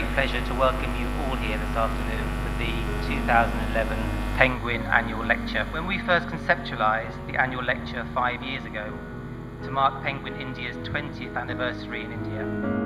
great pleasure to welcome you all here this afternoon for the 2011 Penguin Annual Lecture. When we first conceptualised the Annual Lecture 5 years ago to mark Penguin India's 20th anniversary in India,